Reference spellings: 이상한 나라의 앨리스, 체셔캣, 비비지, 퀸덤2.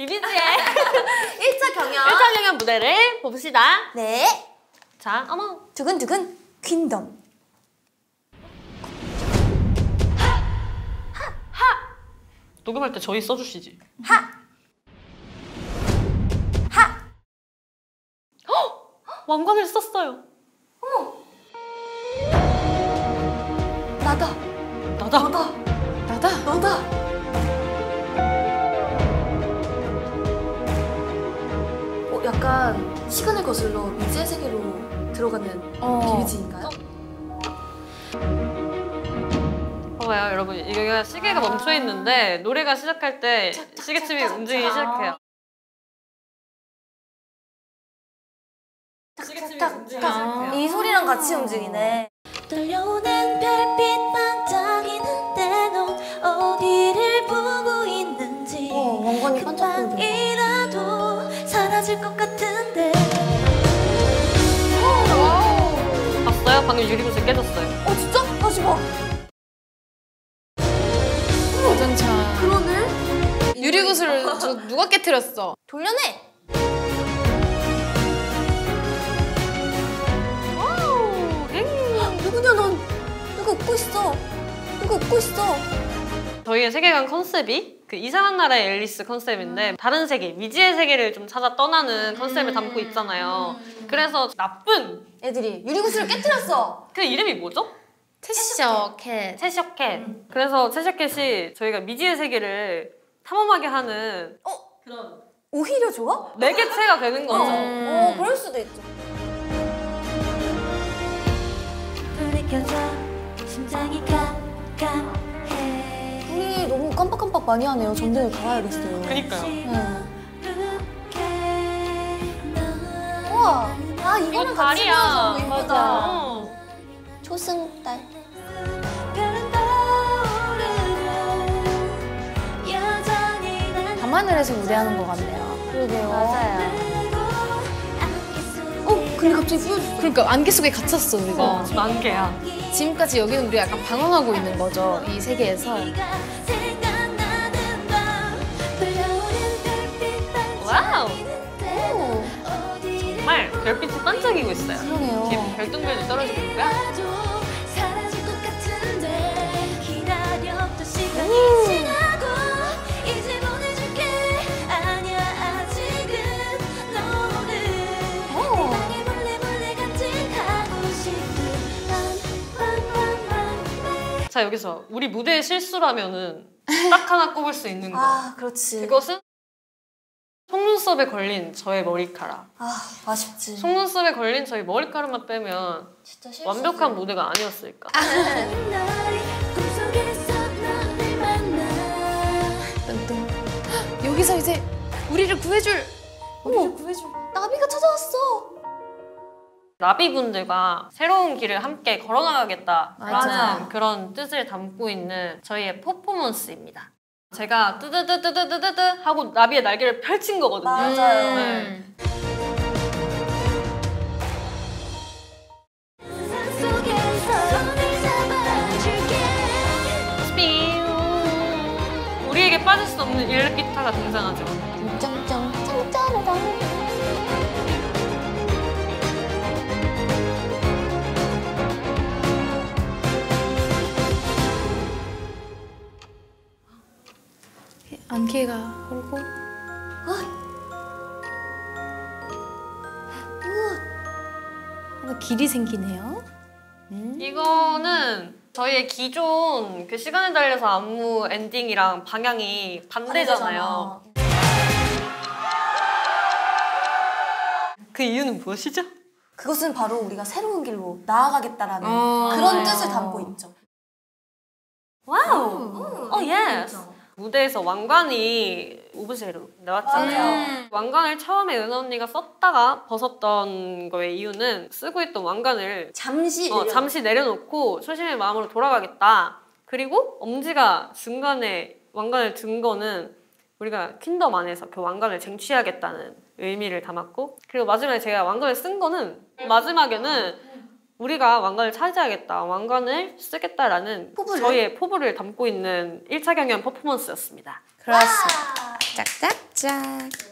비비지의 1차 경연 1차 경연 무대를 봅시다. 네. 자, 어머. 두근두근 퀸덤. 녹음할 때 저희 써주시지. 하! 왕관을 썼어요. 어머! 나다! 약간 시간을 거슬러 미지의 세계로 들어가는 비비지인가요? 봐봐요 여러분, 이게 시계가 멈춰있는데 노래가 시작할 때 시계침이 움직이기 시작해요. 시계침이 움직이기 시작해요. 이 소리랑 같이 움직이네. 떨려오는 별빛 반짝이는데 넌 어디를 보고 있는지 왕관이 반짝이라도 사라질 것 같은데. 봤어요? 방금 유리구슬 깨졌어요. 진짜? 다시 봐. 그러네? 유리구슬을 저 누가 깨뜨렸어? 돌려내! 누구냐, 난 누가 웃고 있어. 저희의 세계관 컨셉이 그 이상한 나라의 앨리스 컨셉인데 다른 세계, 미지의 세계를 좀 찾아 떠나는 컨셉을 담고 있잖아요. 그래서 나쁜 애들이 유리구슬을 깨뜨렸어. 그 이름이 뭐죠? 체셔캣. 그래서 체셔캣이 저희가 미지의 세계를 탐험하게 하는 그런 오히려 좋아? 매개체가 되는 거죠. 그럴 수도 있죠. 우리 너무 깜빡깜빡 많이 하네요. 전등을 갈아야겠어요. 그니까요. 우와! 아, 이거랑 같이 나와서 너무 예쁘다. 초승달. 밤하늘에서 무대하는 것 같네요. 그러게요. 맞아요. 근데 갑자기 끼워줬어. 그러니까 안개 속에 갇혔어, 우리가. 지금 안개야. 지금까지 여기는 우리가 약간 방황하고 있는 거죠, 이 세계에서. 와우! 정말 별빛이 반짝이고 있어요. 그러네요. 지금 별똥별도 떨어지고 있고요. 자, 여기서 우리 무대의 실수라면은 딱 하나 꼽을 수 있는 거. 그렇지. 그것은 속눈썹에 걸린 저의 머리카락. 아쉽지. 속눈썹에 걸린 저희 머리카락만 빼면 진짜 완벽한 무대가 아니었을까. 여기서 이제 우리를 구해줄 나비가 찾아왔어. 나비분들과 새로운 길을 함께 걸어나가겠다라는 그런 뜻을 담고 있는 저희의 퍼포먼스입니다. 제가 뜨드드드드드드 하고 나비의 날개를 펼친 거거든요. 맞아요. 우리에게 빠질 수 없는 일렉기타가 등장하죠. 짱짱 짱짜라당. 안개가 오고. 우와. 길이 생기네요. 이거는 저희의 기존 그 시간에 달려서 안무 엔딩이랑 방향이 반대잖아요. 그 이유는 무엇이죠? 그것은 바로 우리가 새로운 길로 나아가겠다라는 그런 뜻을 담고 있죠. 와우! 오, 예스! 무대에서 왕관이 오브제로 나왔잖아요. 왕관을 처음에 은하 언니가 썼다가 벗었던 거의 이유는 쓰고 있던 왕관을 잠시 내려놓고 초심의 마음으로 돌아가겠다. 그리고 엄지가 중간에 왕관을 든 거는 우리가 퀸덤 안에서 그 왕관을 쟁취하겠다는 의미를 담았고, 그리고 마지막에 제가 왕관을 쓴 거는 마지막에는 우리가 왕관을 차지하겠다, 왕관을 쓰겠다라는 저희의 포부를 담고 있는 1차 경연 퍼포먼스였습니다. 그렇습니다. 짝짝짝.